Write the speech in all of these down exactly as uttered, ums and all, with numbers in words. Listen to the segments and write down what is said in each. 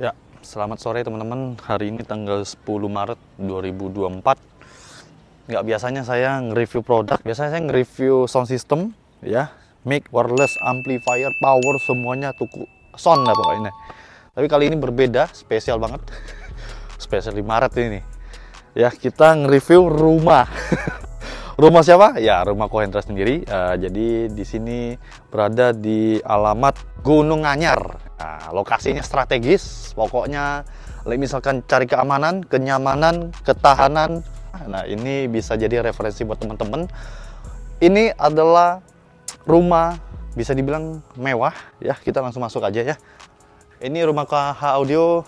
Ya, selamat sore teman-teman. Hari ini tanggal sepuluh Maret dua ribu dua puluh empat. Nggak biasanya saya nge-review produk. Biasanya saya nge-review sound system, ya, mic, wireless, amplifier, power, semuanya tuku sound lah pokoknya. Tapi kali ini berbeda, spesial banget. Spesial di Maret ini. Ya, kita nge-review rumah. Rumah siapa? Ya, rumah Ko Hendra sendiri. Uh, jadi di sini berada di alamat Gunung Anyar. Nah, lokasinya strategis, pokoknya misalkan cari keamanan, kenyamanan, ketahanan. Nah, ini bisa jadi referensi buat teman-teman. Ini adalah rumah bisa dibilang mewah, ya. Kita langsung masuk aja ya. Ini rumah K H Audio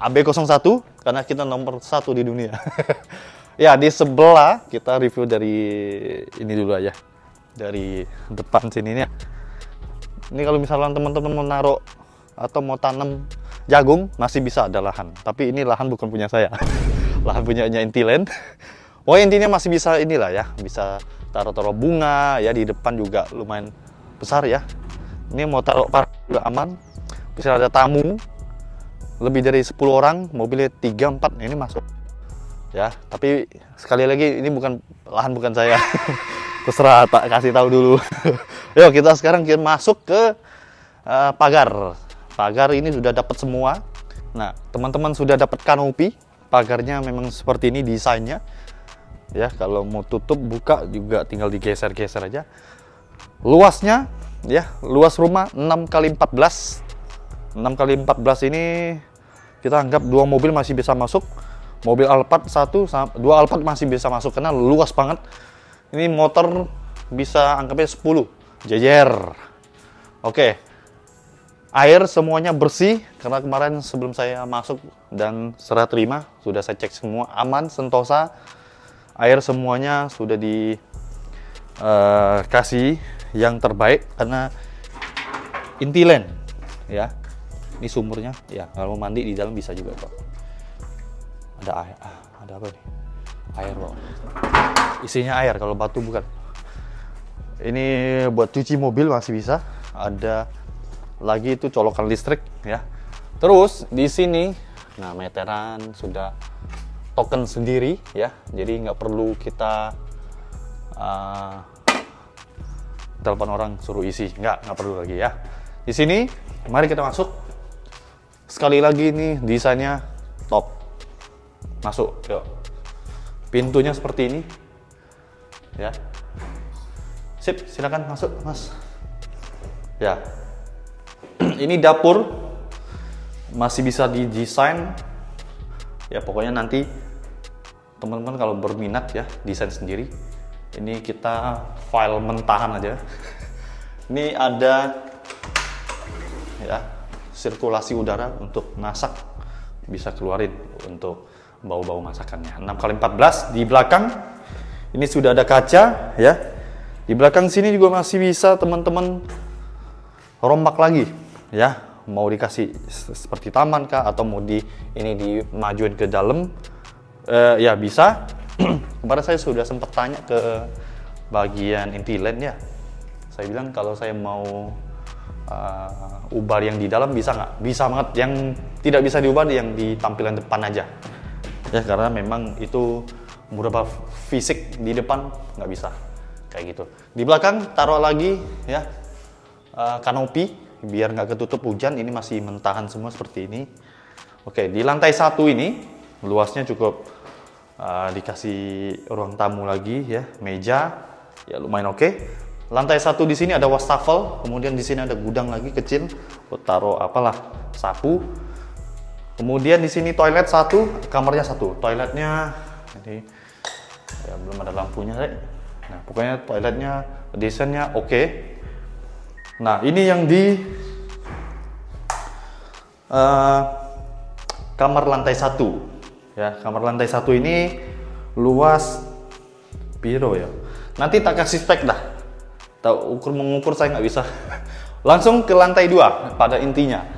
A B nol satu karena kita nomor satu di dunia. Ya, di sebelah kita review dari ini dulu aja. Dari depan sini ya. Ini kalau misalnya teman-teman mau naruh atau mau tanam jagung masih bisa ada lahan, tapi ini lahan bukan punya saya. Lahan punyanya Intiland. Oh, intinya masih bisa inilah ya, bisa taruh-taruh bunga ya, di depan juga lumayan besar ya. Ini mau taruh parkir juga aman. Bisa ada tamu lebih dari sepuluh orang, mobilnya tiga empat ini masuk. Ya, tapi sekali lagi ini bukan lahan bukan saya. Terserah, tak kasih tahu dulu. Yuk, kita sekarang kita masuk ke uh, pagar. Pagar ini sudah dapat semua. Nah, teman-teman sudah dapat kanopi. Pagarnya memang seperti ini desainnya. Ya, kalau mau tutup buka juga tinggal digeser-geser aja. Luasnya ya, luas rumah enam kali empat belas. enam kali empat belas ini kita anggap dua mobil masih bisa masuk. Mobil Alphard satu, dua Alphard masih bisa masuk karena luas banget. Ini motor bisa anggapnya sepuluh jejer. Oke, air semuanya bersih karena kemarin sebelum saya masuk dan serah terima sudah saya cek semua, aman sentosa. Air semuanya sudah di uh, kasih yang terbaik karena Intiland ya. Ini sumurnya ya, kalau mau mandi di dalam bisa juga kok. Ada air, ada apa nih? Air loh. Isinya air, kalau batu bukan. Ini buat cuci mobil masih bisa. Ada lagi itu colokan listrik ya. Terus di sini, nah meteran sudah token sendiri ya. Jadi nggak perlu kita uh, telepon orang suruh isi, nggak nggak perlu lagi ya. Di sini, mari kita masuk. Sekali lagi ini desainnya top. Masuk, yuk. Pintunya seperti ini. Ya. Sip, silakan masuk, Mas. Ya. Ini dapur masih bisa didesain. Ya, pokoknya nanti teman-teman kalau berminat ya, desain sendiri. Ini kita file mentahan aja. Ini ada ya, sirkulasi udara untuk masak bisa keluarin untuk bau-bau masakannya. enam kali empat belas di belakang ini sudah ada kaca ya. Di belakang sini juga masih bisa teman-teman rombak lagi ya. Mau dikasih seperti taman kah atau mau di ini dimajuin ke dalam eh, ya bisa. Kemarin saya sudah sempat tanya ke bagian Intiland ya. Saya bilang kalau saya mau uh, ubah yang di dalam bisa nggak? Bisa banget. Yang tidak bisa diubah yang di tampilan depan aja. Ya, karena memang itu merubah fisik di depan nggak bisa kayak gitu. Di belakang taruh lagi ya uh, kanopi biar nggak ketutup hujan. Ini masih mentahan semua seperti ini. Oke, di lantai satu ini luasnya cukup uh, dikasih ruang tamu lagi ya, meja ya lumayan oke. Okay. Lantai satu di sini ada wastafel, kemudian di sini ada gudang lagi kecil, taruh apalah sapu. Kemudian di sini toilet satu, kamarnya satu. Toiletnya, jadi ya belum ada lampunya, deh. Nah, pokoknya toiletnya desainnya oke. Okay. Nah, ini yang di uh, kamar lantai satu, ya. Kamar lantai satu ini luas biro ya. Nanti tak kasih spek dah. Tahu ukur mengukur saya nggak bisa. Langsung ke lantai dua pada intinya.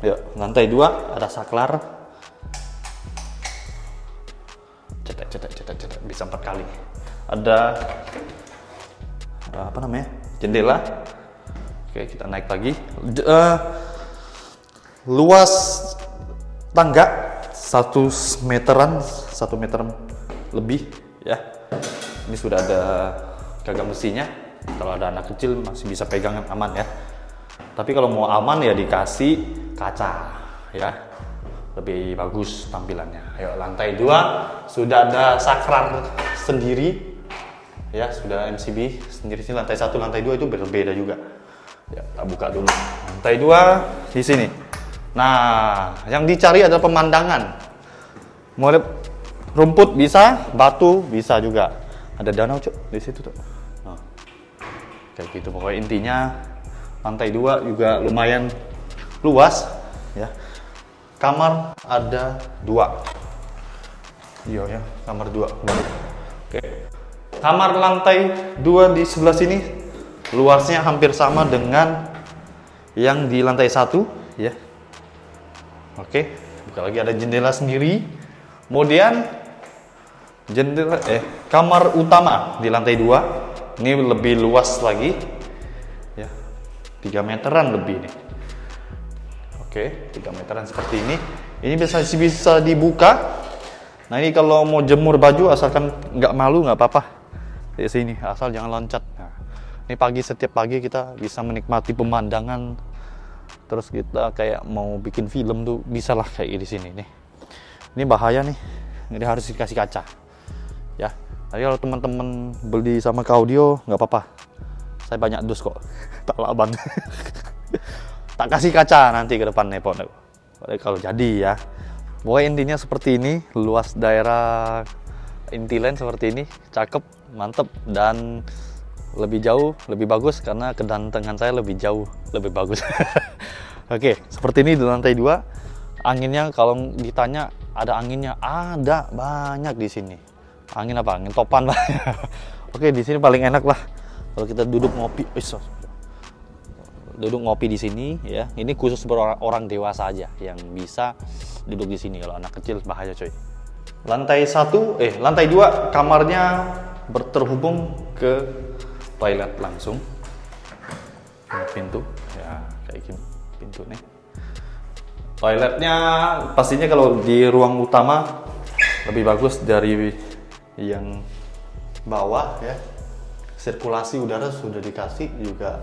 Yuk, lantai dua ada saklar. Cetak, cetak, cetak, cetak. Bisa empat kali. Ada apa namanya? Jendela. Oke, kita naik lagi. Uh, luas tangga satu meteran, satu meter lebih ya. Ini sudah ada gagang besinya. Kalau ada anak kecil masih bisa pegang aman ya. Tapi kalau mau aman ya dikasih kaca ya, lebih bagus tampilannya. Ayo, lantai dua sudah ada saklar sendiri ya, sudah M C B sendiri. Sini lantai satu, lantai dua itu berbeda juga ya. Kita buka dulu lantai dua di sini. Nah, yang dicari adalah pemandangan. Mau lihat rumput bisa, batu bisa juga. Ada danau cuk di situ tuh. Nah, kayak gitu pokoknya. Intinya lantai dua juga lumayan luas ya. Kamar ada dua. Iya ya, kamar dua. Oke. Kamar lantai dua di sebelah sini luasnya hampir sama dengan yang di lantai satu ya. Oke, buka lagi, ada jendela sendiri. Kemudian jendela eh kamar utama di lantai dua. Ini lebih luas lagi. Ya. tiga meteran lebih nih. Oke, tiga meteran seperti ini. Ini bisa bisa dibuka. Nah, ini kalau mau jemur baju asalkan nggak malu nggak apa-apa. Di sini asal jangan loncat. Nah, ini pagi, setiap pagi kita bisa menikmati pemandangan. Terus kita kayak mau bikin film tuh bisa lah kayak di sini nih. Ini bahaya nih, jadi harus dikasih kaca ya. Tapi kalau teman-teman beli sama K H Audio nggak apa-apa, saya banyak dus kok, tak laban. Tak kasih kaca nanti ke depan nepot kalau jadi ya. Pokoknya intinya seperti ini, luas daerah Intiland seperti ini, cakep, mantep, dan lebih jauh lebih bagus karena kedatangan saya lebih jauh lebih bagus. Oke, seperti ini di lantai dua. Anginnya kalau ditanya ada anginnya, ada banyak di sini. Angin apa? Angin topan lah. Oke, di sini paling enak lah kalau kita duduk ngopi. Uish, duduk ngopi di sini ya. Ini khusus orang dewasa aja yang bisa duduk di sini. Kalau anak kecil bahaya coy. Lantai satu eh lantai dua kamarnya berterhubung ke toilet langsung. Ini pintu ya, kayak gini pintu nih. Toiletnya pastinya kalau di ruang utama lebih bagus dari yang bawah ya. Sirkulasi udara sudah dikasih juga.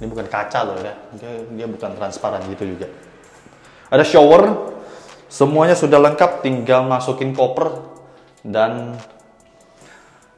Ini bukan kaca loh ya, dia, dia bukan transparan gitu juga. Ada shower, semuanya sudah lengkap, tinggal masukin koper dan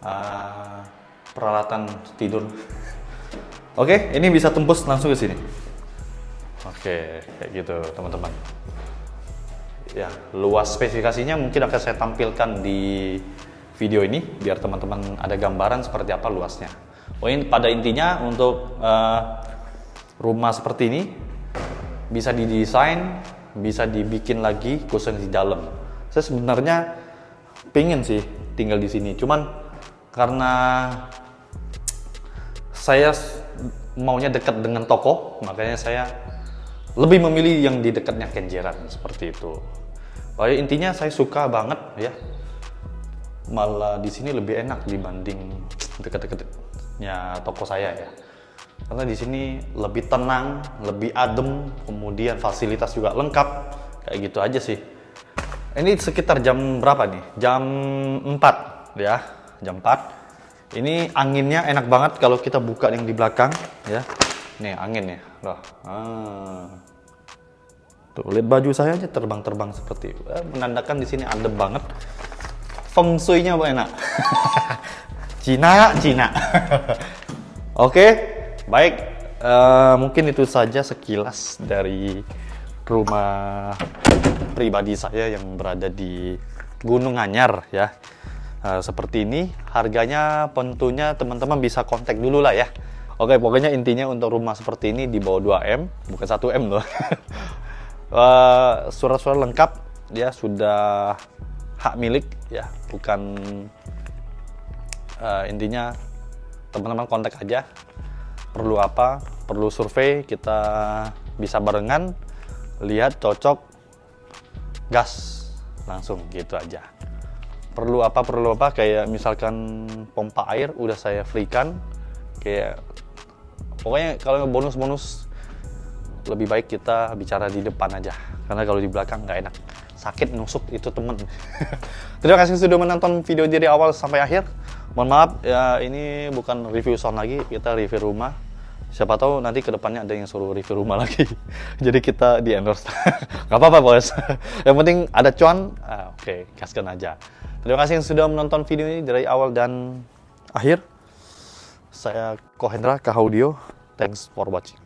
uh, peralatan tidur. Oke, ini bisa tembus langsung ke sini. Oke, kayak gitu teman-teman. Ya, luas spesifikasinya mungkin akan saya tampilkan di video ini biar teman-teman ada gambaran seperti apa luasnya. Oh, ini pada intinya untuk uh, rumah seperti ini bisa didesain, bisa dibikin lagi khususnya di dalam. Saya sebenarnya pengen sih tinggal di sini, cuman karena saya maunya dekat dengan toko, makanya saya lebih memilih yang di dekatnya Kenjeran seperti itu. Oh, intinya saya suka banget ya. Malah di sini lebih enak dibanding dekat-dekatnya toko saya ya. Karena di sini lebih tenang, lebih adem, kemudian fasilitas juga lengkap. Kayak gitu aja sih. Ini sekitar jam berapa nih? Jam empat ya, jam empat. Ini anginnya enak banget kalau kita buka yang di belakang ya. Nih angin ya. Loh. Ah. Tuh, lihat baju saya aja terbang-terbang seperti itu. Menandakan di sini adem banget. Feng shui-nya enak. Cina, Cina. Oke, baik. Uh, mungkin itu saja sekilas dari rumah pribadi saya yang berada di Gunung Anyar ya. Uh, seperti ini, harganya tentunya teman-teman bisa kontak dulu lah ya. Oke, pokoknya intinya untuk rumah seperti ini di bawah dua M, bukan satu M loh. uh, Surat-surat lengkap, dia sudah hak milik ya, bukan uh, intinya teman-teman kontak aja. Perlu apa? Perlu survei, kita bisa barengan, lihat cocok, gas langsung gitu aja. Perlu apa perlu apa kayak misalkan pompa air udah saya free-kan, kayak pokoknya kalau bonus-bonus lebih baik kita bicara di depan aja, karena kalau di belakang nggak enak, sakit nusuk itu temen. Terima kasih sudah menonton video dari awal sampai akhir. Mohon maaf ya, ini bukan review sound lagi, kita review rumah. Siapa tahu nanti kedepannya ada yang suruh review rumah lagi. Jadi kita di endorse. Gak apa-apa bos, yang penting ada cuan. Ah, oke, okay, gaskan aja. Terima kasih yang sudah menonton video ini dari awal dan akhir. Saya Ko Hendra, K H Audio. Thanks for watching.